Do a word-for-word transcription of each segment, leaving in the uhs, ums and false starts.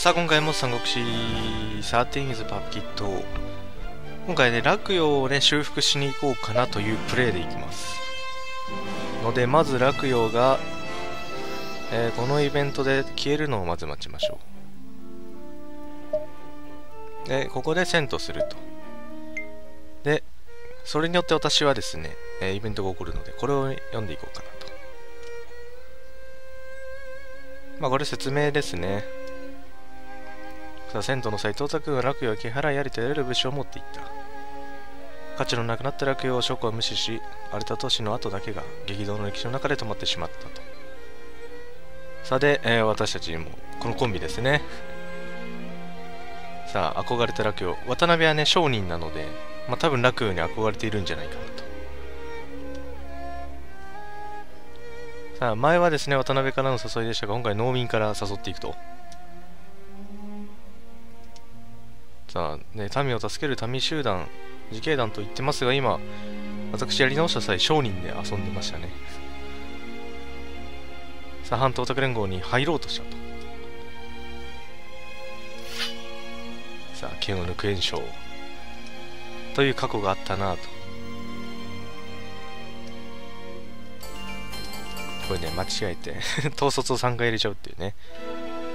さあ今回も三国志サーティーン パプキット、今回ね洛陽をね修復しに行こうかなというプレイでいきますので、まず洛陽が、えー、このイベントで消えるのをまず待ちましょう。でここで遷都すると、でそれによって私はですねイベントが起こるので、これを読んでいこうかなと。まあこれ説明ですね。さあ、遷都の際、東卓軍は洛陽を気払いありとやれる武士を持っていった。価値のなくなった洛陽を諸侯は無視し、荒れた都市の跡だけが激動の歴史の中で止まってしまったと。さあで、えー、私たちも、このコンビですね。さあ、憧れた洛陽。渡辺はね、商人なので、まあ多分洛陽に憧れているんじゃないかなと。さあ、前はですね、渡辺からの誘いでしたが、今回農民から誘っていくと。さあね、民を助ける民集団自警団と言ってますが、今私やり直した際商人で遊んでましたね。さあ反東卓連合に入ろうとしたと。さあ剣を抜く炎章という過去があったなぁと。これね間違えて統率をさんかい入れちゃうっていうね。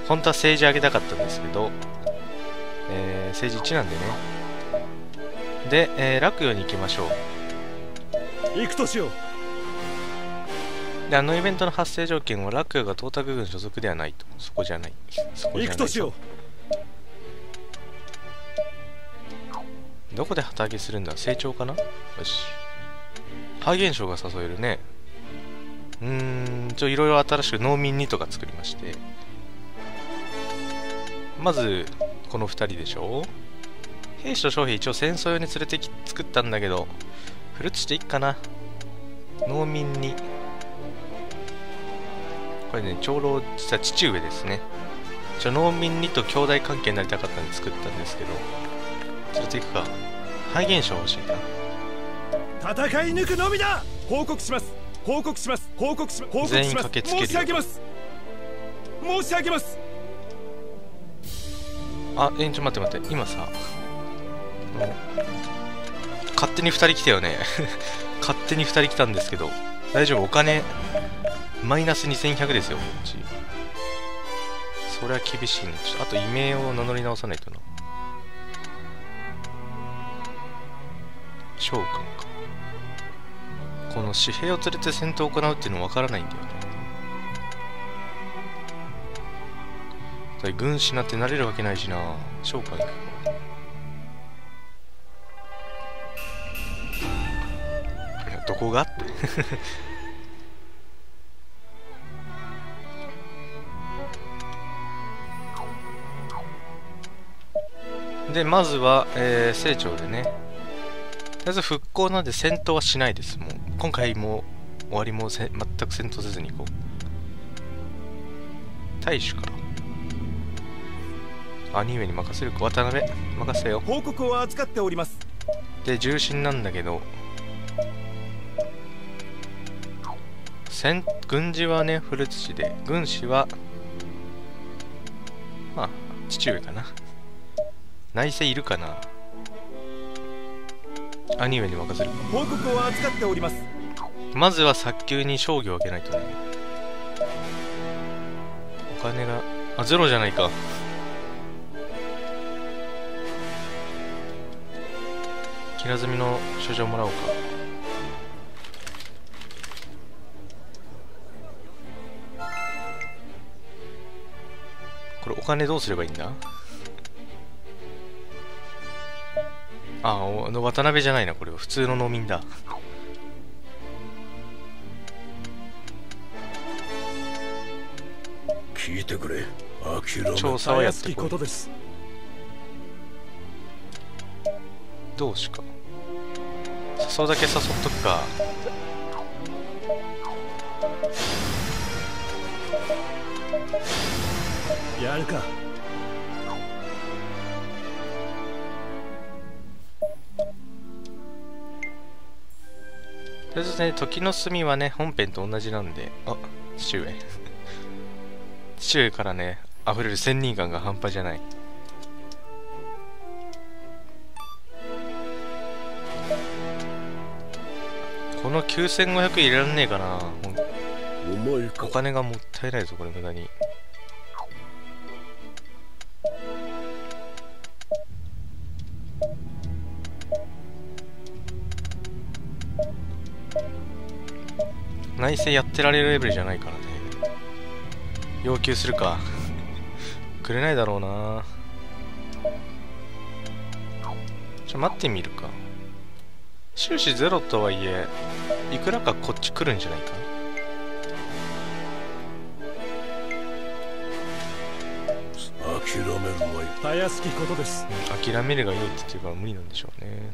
本当は政治上げたかったんですけど、えー、政治いちなんでね。で、えー、洛陽に行きましょう。行くとしよう。で、あのイベントの発生条件は洛陽が東卓軍所属ではないと。そこじゃない。そこじゃない。行くとしよう。どこで旗揚げするんだ？成長かな？よし。ハイ現象が誘えるね。うーん、ちょ、いろいろ新しく農民にとか作りまして。まず、このふたりでしょ。兵士と将兵一応戦争用に連れてき作ったんだけど、フルーツしていっかな。農民にこれね長老、実は父上ですね。ちょ農民にと兄弟関係になりたかったんで作ったんですけど、連れていくか。肺現象欲しいな。戦い抜くのみだ。報告します報告します報告します報告します。全員駆けつける。申し上げます申し上げます。あ、え、ちょ、待って待って、今さ、勝手にふたり来たよね。勝手にふたり来たんですけど、大丈夫、お金、マイナスにせんひゃくですよ、こっち。それは厳しいね。ちょっとあと、異名を名乗り直さないとな。召喚か。この私兵を連れて戦闘を行うっていうのは分からないんだよね。軍師なんてなれるわけないしな。召喚行く。いやどこがってでまずは、えー、成長でね、とりあえず復興なんで戦闘はしないです。もう今回も終わりもせ全く戦闘せずに行こう。大衆から兄上に任せるか。渡辺任せよ。報告を扱っております。で重臣なんだけど、戦軍事はね古土で、軍師はまあ父上かな。内政いるかな。兄上に任せるか。報告を扱っております。まずは早急に商業を開けないとね。お金があゼロじゃないか。平積みの書状もらおうか。これお金どうすればいいんだ。ああの渡辺じゃないな、これは普通の農民だ。聞いてくれ。諦め調査はやっていこう。どうしか誘うだけ誘っとくか。やるか。とりあえずね時の隅はね本編と同じなんで、あ父上父上からね溢れる仙人感が半端じゃない。このきゅうせんごひゃく入れらんねえかな。お金がもったいないぞこれ無駄に。内政やってられるレベルじゃないからね。要求するかくれないだろうな。ちょ待ってみるか。収支ゼロとはいえいくらかこっち来るんじゃないか。諦めるはたやすきことです。諦めるが良いって言ってるから無理なんでしょうね。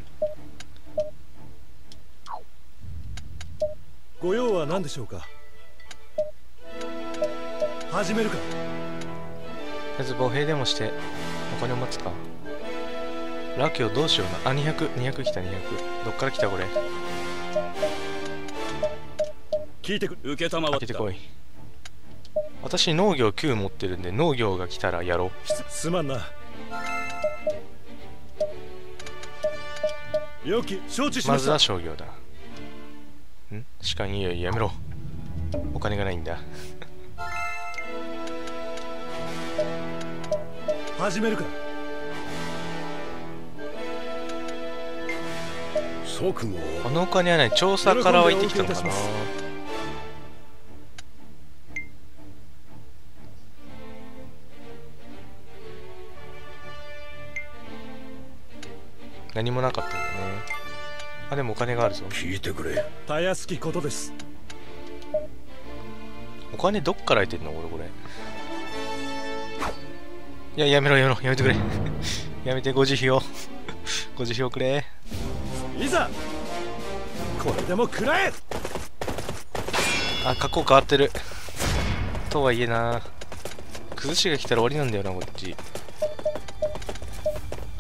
ご用は何でしょうか。始めるか。とりあえず母兵でもしてお金を待つか。ラキオどうしような。あにひゃくにひゃく来た。にひゃくどっから来たこれ。聞いてくる。受けたまわった。開けてこい。私農業きゅう持ってるんで農業が来たらやろう。 す, すまんな。よき承知しました。まずは商業だ。んしかにいいよ。やめろ、お金がないんだ始めるか。このお金はね調査から湧いてきたのかな。何もなかったんだね。あでもお金があるぞ。聞いてくれ。たやすきことです。お金どっから入ってんの俺これ。いややめろやめろやめてくれやめて。ご慈悲をご慈悲をくれ。いざこれでも食らえ。あ格好変わってるとはいえな。崩しが来たら終わりなんだよなこっち。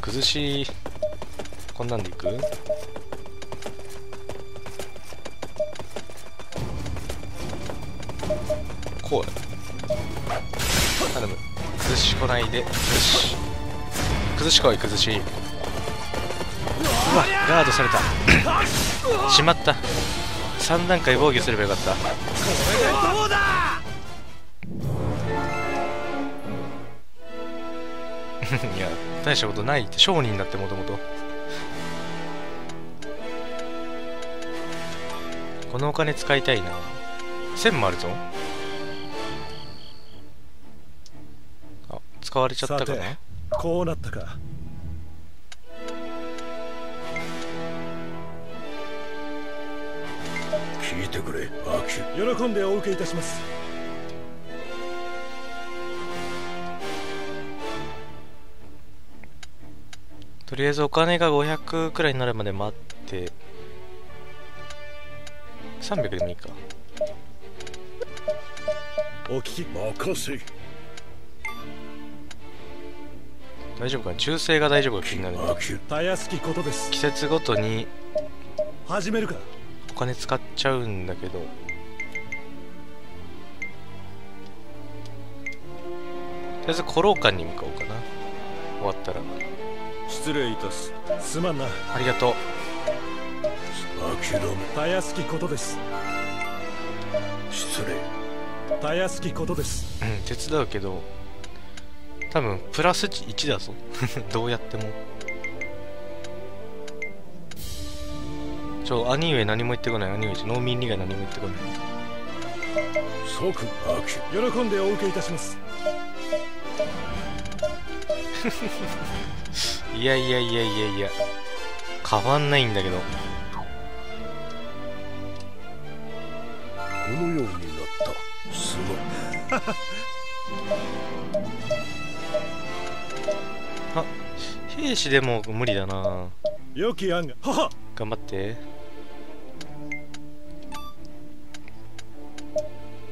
崩しこんなんでいく。こう頼む。崩しこないで。崩し崩しこい。崩しうわガードされたしまった。さん段階防御すればよかった。これでどうだ。いや大したことないって商人だってもともと。このお金使いたいな。せんもあるぞ。使われちゃったかね。こうなったか。聞いてくれ。喜んでお受けいたします。とりあえずお金がごひゃくくらいになるまで待ってさんびゃくでもいいか。お聞き任せ。大丈夫かな。中性が大丈夫か気になる。季節ごとに始めるか。お金使っちゃうんだけどとりあえずコローカンに向かおうかな。終わったら失礼いたす。すまんな。ありがとう。たやすきことです。失礼。たやすきことです。うん手伝うけど多分プラスいちだぞどうやっても。ちょ兄上何も言ってこない。兄上農民以外何も言ってこない。即握手。喜んでお受けいたしますいやいやいやいやいや変わんないんだけど。このようになったすごいあ、兵士でも無理だな。よき案が頑張って。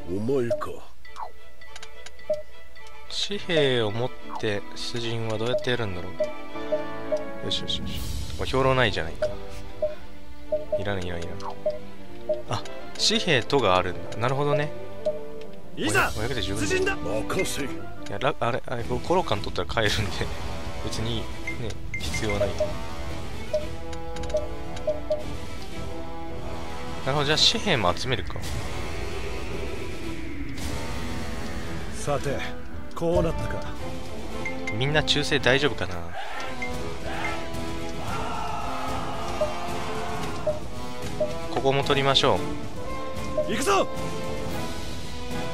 お前か。紙幣を持って出陣はどうやってやるんだろう。よしよしよし。まあ、兵糧ないじゃないか。いらないいらないいらない。あ、紙幣とがあるんだ。なるほどね。いざ出陣だ。いや、あれ、あれ、コロカン取ったら帰るんで別にね、必要はない。なるほど、じゃあ紙幣も集めるか。さて、こうなったか。みんな忠誠大丈夫かな。ここも取りましょう。行くぞ。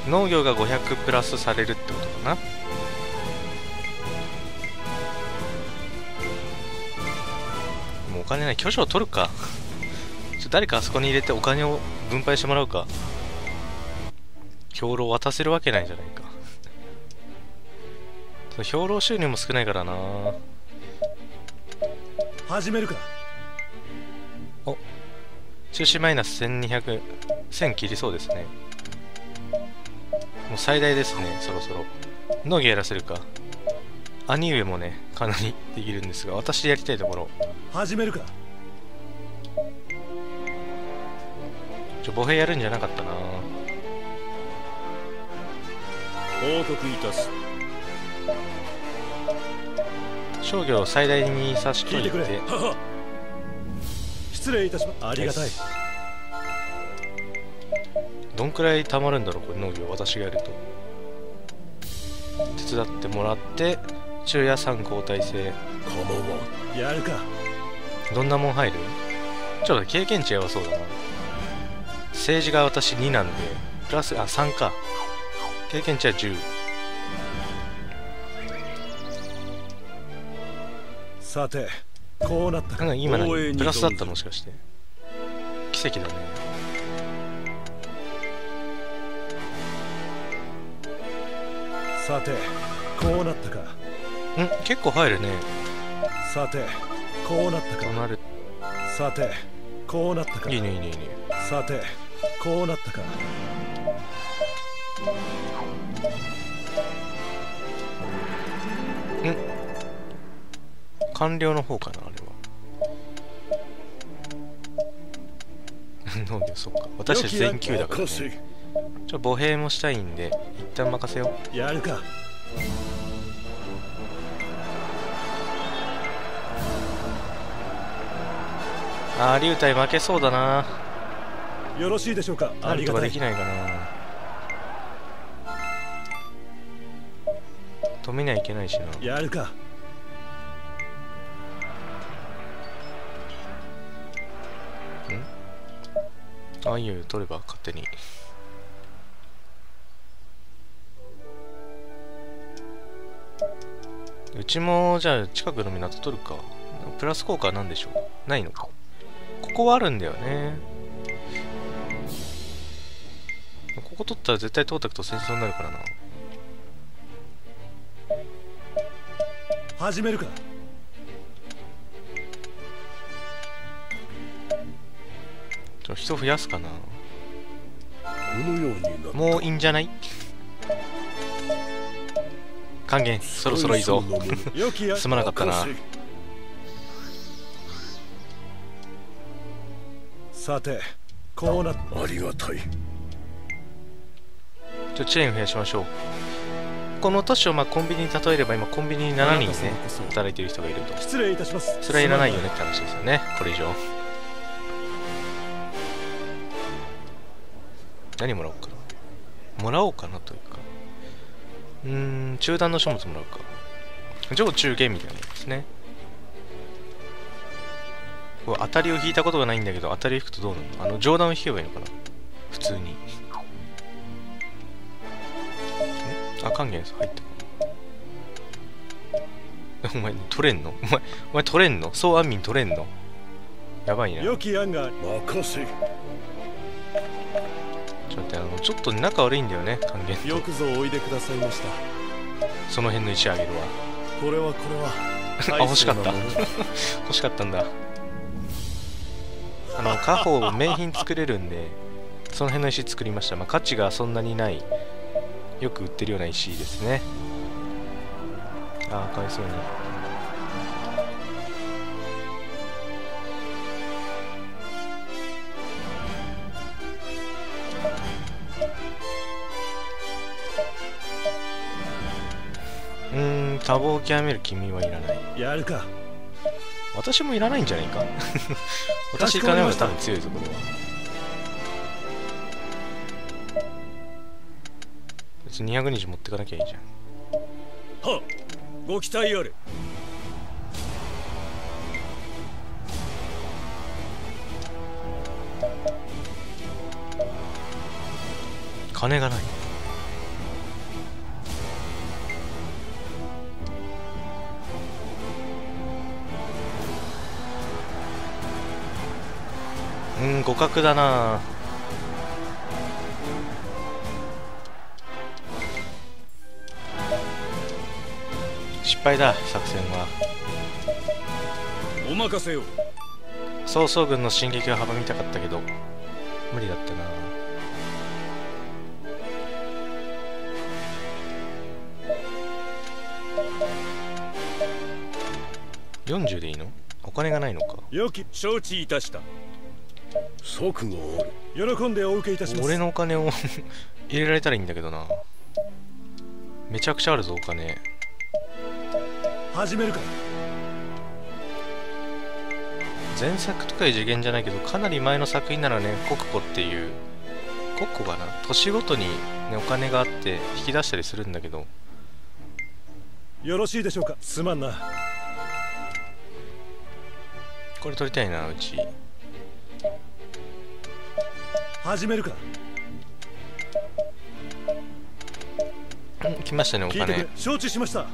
農業がごひゃくプラスされるってことかな。もうお金ない。巨匠を取るか。ちょ、誰かあそこに入れてお金を分配してもらうか。兵糧渡せるわけないじゃないか。兵糧収入も少ないからな。始めるか。お、中止マイナスせんにひゃく、せん切りそうですね。もう最大ですね。そろそろ農業やらせるか。兄上もね、かなりできるんですが、私でやりたいところ。始めるか。ちょ、母兵やるんじゃなかったな。報告いたす。商業を最大に差し切って。失礼いたします。ありがたい。どんくらい貯まるんだろう、これ。農業私がやると手伝ってもらって、昼夜さん交代制。やるか。どんなもん入る。ちょっと経験値やばそうだな。政治が私になんで、プラスあさんか。経験値はじゅう。さて、こうなったか。今何プラスだった、もしかして。奇跡だね。さて、こうなったか。ん、結構入るね。さて、こうなったか。なる。さて、こうなったか。いいね、いいね、いいね。さて、こうなったか。ん、官僚の方かな、あれは。農業、そっか。私たち全級だからね。ちょっと母兵もしたいんで、一旦任せよう。やるか。ああ、龍太負けそうだな。よろしいでしょうか。ありがとう。できないかな。止めにはいけないしな。やるか。ん？ああいう取れば勝手に。うちもじゃあ近くの港取るか。プラス効果は何でしょう。ないのか。ここはあるんだよね。ここ取ったら絶対通ってくと戦争になるからな。始めるか。ちょ、人増やすかな。もういいんじゃない。還元そろそろいいぞ。すまなかったな。さて、こうなった。ありがたい。ちょ、チェーン増やしましょう。この都市をまあコンビニに例えれば、今コンビニにしちにんね、働いてる人がいると。失礼いたします。それはいらないよねって話ですよね、これ以上。何もらおうかな。もらおうかなというか、うーん、中断の書物もらうか。上中下みたいなもんですね。こう当たりを引いたことがないんだけど、当たりを引くとどうなの。あの上段を引けばいいのかな、普通に。あ、還元入ってお前取れんの、お前、お前取れんの。そう、安民取れんの。やばいな。ちょっと待って、あのちょっと仲悪いんだよね、還元。よくぞおいでくださいました。その辺の石あげるわ。これはこれは。あ、欲しかった。欲しかったんだ。あの家宝名品作れるんで、その辺の石作りました。まあ価値がそんなにない。よく売ってるような石ですね。ああ、かわいそうに。ーん、多忙を極める君はいらない。やるか。私もいらないんじゃないか。私行かない方が多分強いぞこれは。別ににひゃくにち持ってかなきゃいいじゃん。はっ、ご期待あれ。金がない。うん、互角だな。失敗だ作戦は。お任せを。曹操軍の進撃を阻みたかったけど無理だったな。よんじゅうでいいの？お金がないのか。よき承知いたした。即合おる。喜んでお受けいたします。俺のお金を入れられたらいいんだけどな。めちゃくちゃあるぞお金。始めるか。前作とかいう次元じゃないけどかなり前の作品ならね、国庫っていう、国庫かな、年ごとに、ね、お金があって引き出したりするんだけど。よろしいでしょうか。すまんな。これ取りたいな。うち始めるか。うん、来ましたねお金。承知しました。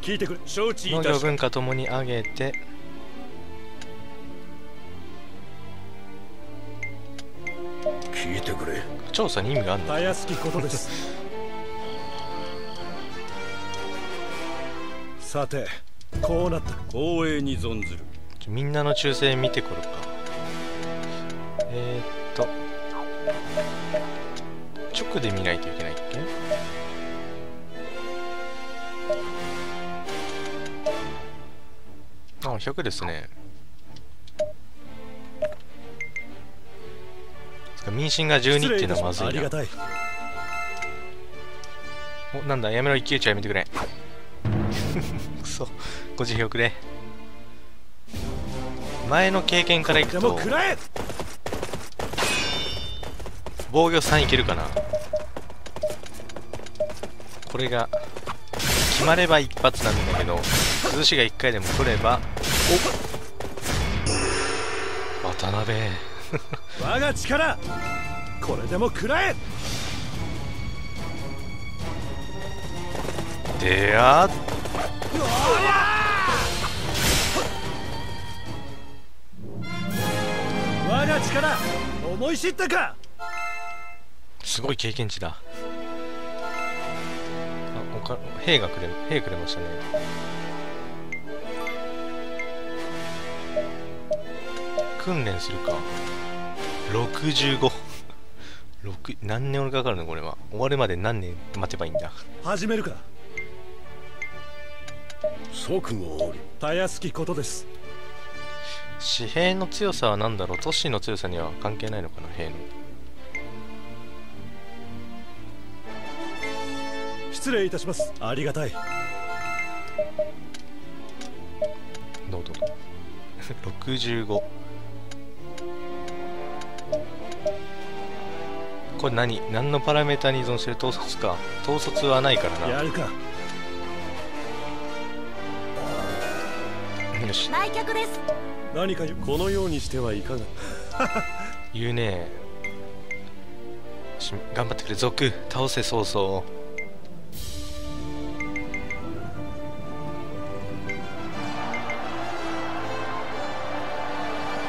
聞いてくれ。承知いたした。農業文化ともに上げて聞いてくれ。調査に意味があるんだ。たやすきことです。さてこうなった。光栄に存ずる。みんなの忠誠見てくるか。えーっと直で見ないといけないっけ。あ、ひゃくですね。民心がじゅうにっていうのはまずいな。ありがたい。お、なんだやめろ。一騎打ちはやめてくれ。くそ、ご自力で。前の経験からいくと防御さんいけるかな。これが決まれば一発なんだけど、崩しがいっかいでも取ればお渡辺。我が力、これでも食らえ。でやっ、我が力思い知ったか。すごい経験値だ。あ、おか、兵がくれ、兵くれましたね。訓練するか。ろくじゅうご。ろく、何年かかるのこれは。終わるまで何年待てばいいんだ。始めるか。即合理。たやすきことです。私兵の強さは何だろう。都市の強さには関係ないのかな、兵の。失礼いたします。ありがたい。どうぞ。ろくじゅうご。これ何、何のパラメータに依存してる。統率か。統率はないからな。やるか。よし、来客です。何かこのようにしてはいかが。言うねえ。頑張ってくれ族。倒せ曹操。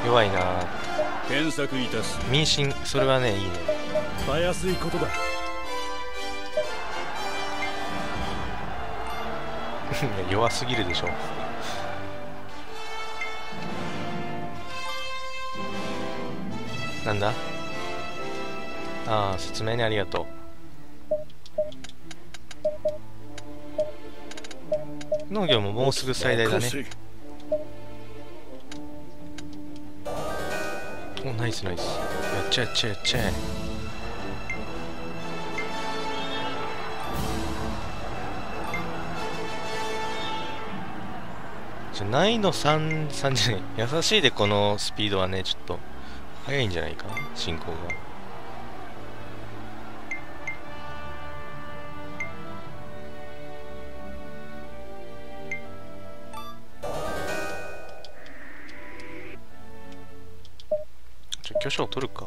弱いな。検索いたす。民心、それはね、いいね。たやすいことだ。弱すぎるでしょ。なんだ。ああ、説明にありがとう。農業ももうすぐ最大だね。お、ナイスナイス。やっちゃえやっちゃえやっちゃえ。ちょ難易度さん、さんじゃない、優しいでこのスピードはねちょっと速いんじゃないかな、進行が。ちょ巨匠取るか。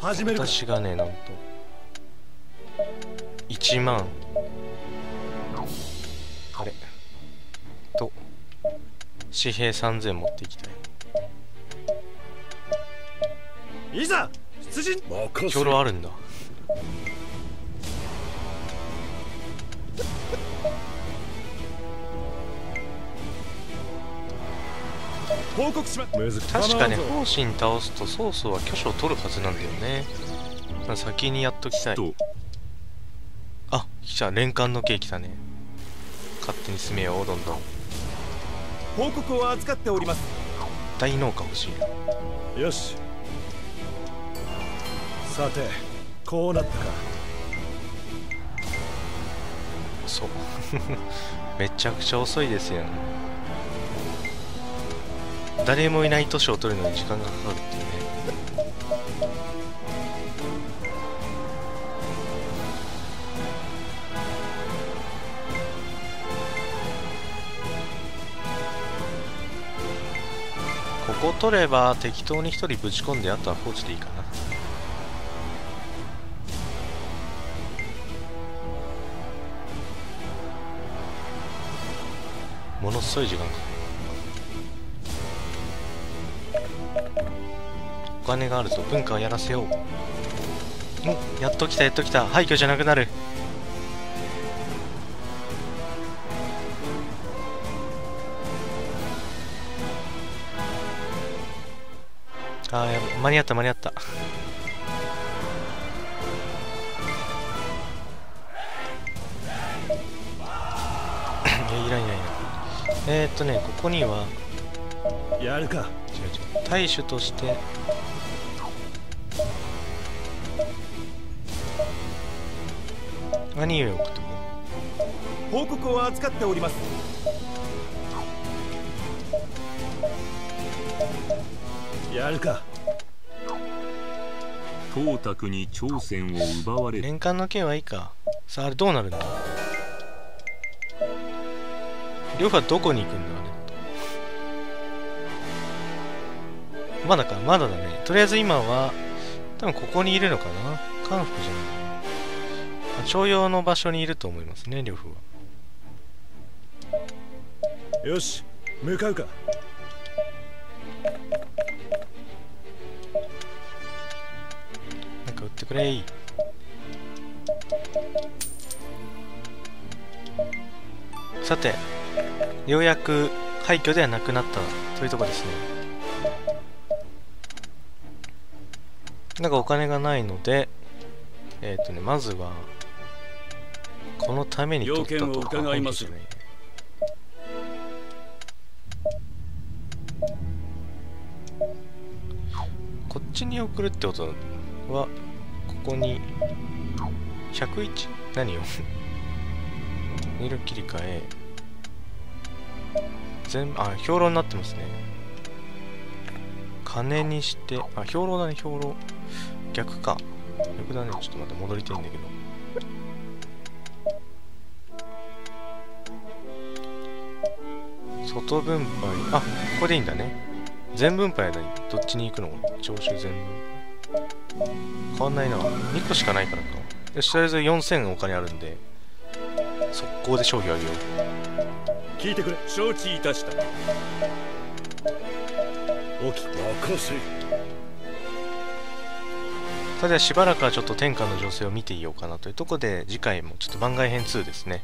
私がね、なんといちまんあれと紙幣さんぜん持っていきたい。いざ出陣。兵糧あるんだ。報告しま、確かね、方針倒すと曹操は巨匠を取るはずなんだよね。先にやっときたい。あ、来た、連環の刑来たね。勝手に進めよう、どんどん。報告を扱っております。大農家欲しい。よし、さてこうなったか。遅っめちゃくちゃ遅いですよね。誰もいない都市を取るのに時間がかかるっていうね。ここ取れば適当にひとりぶち込んで、あとは放置でいいかな。ものすごい時間かかる。お金があると文化をやらせよう。もうやっときた、やっときた。廃墟じゃなくなる。ああ、間に合った間に合った。いや、いらんいらんいらん。えー、っとね、ここにはやるか。違う違う、大守として何を置くと。報告を扱っております。やるか。董卓に朝鮮を奪われる。年間の件はいいか。さあ、あれどうなるんだ。呂布はどこに行くんだ。あれまだか、まだだね。とりあえず今は多分ここにいるのかな。韓服じゃない、徴用の場所にいると思いますね、呂布は。よし、向かうか。なんか売ってくれい。さて、ようやく廃墟ではなくなったというところですね。なんかお金がないので、えっとね、まずはこのために取ったとかないですよね。こっちに送るってことは、ここにひゃくいち、何を色切り替え、全部、あ、兵糧になってますね。金にして、あ、兵糧だね、兵糧。逆か、逆だね。ちょっとまた戻りたいんだけど、外分配、あ、ここでいいんだね。全分配は何、どっちに行くの。徴収全部変わんないな。にこしかないからか。よし、とりあえずよんせんお金あるんで、速攻で商品あげよう。聞いてくれ、承知いたした。おき任せ。さて、しばらくはちょっと天下の情勢を見ていようかなというところで、次回もちょっと番外編ツーですね。